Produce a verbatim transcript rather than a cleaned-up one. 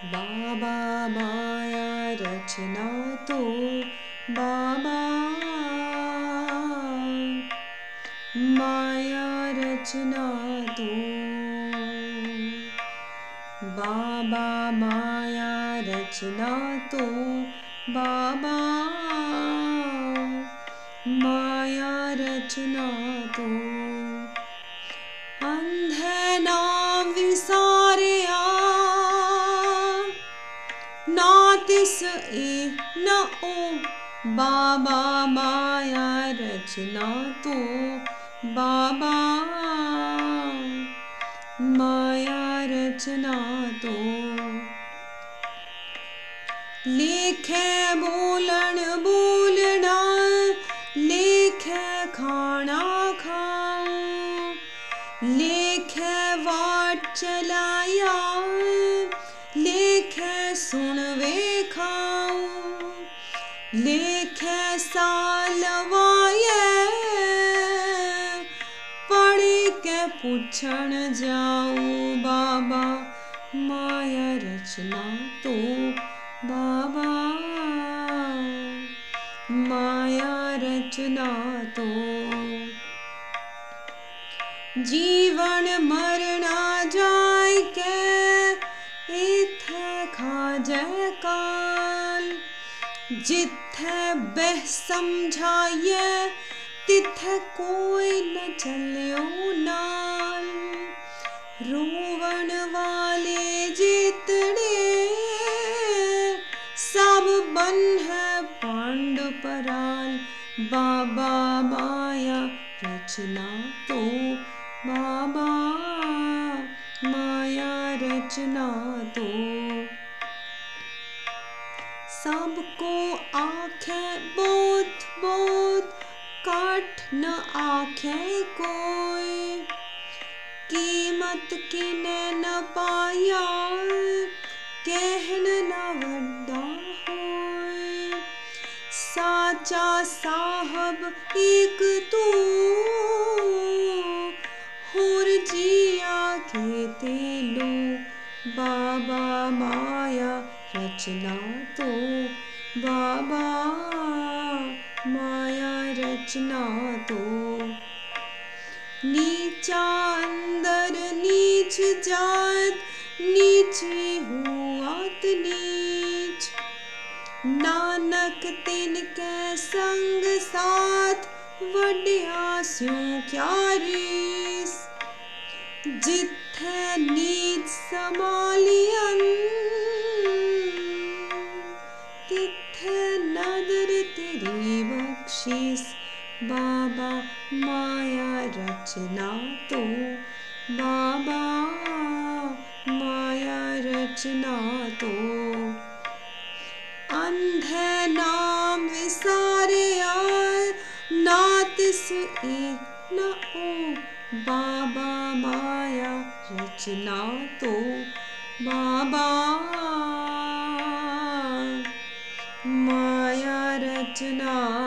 बाबा माया रचना तो बाबा माया रचना तो बाबा माया रचना तो बाबा माया रचना तो अंधे नाम विसारया नातिस ए न ओ बाबा माया रचना तो बाबा माया रचना तो लेखे बोलन बोलना लेखे खाना खा लेखे वाट चलाया लेखे सुनवे खाओ लेखे सालवाये पढ़ के पूछन जाओ बाबा माया रचना तो बाबा माया रचना तो जीवन मरना जाय के इथे खा जय काल जिथे बह समझाइए तिथे कोई न चलो नाल रोवन वाले जितने सब बन है पांडु पराल बाबा माया रचना तो बाबा माया रचना तो सबको आँखें बोध बोध काट न आँखें कोई कीमत किने न पाया कहन न वड्डा होए साचा साहब एक तू कहते लो बाबा माया रचना तो बाबा माया रचना तो नीचा अंदर नीच जात नीचे हुआत नीच नानक तिनके संग साथ वड्या स्यों क्या रीस जिथे नीच समालियन तिथे नदर तेरी बख्शीस बाबा माया रचना तो बाबा माया रचना तो अंधे नाम विसारया ना तिस ए न ओ बाबा माया रचना तो बाबा माया रचना।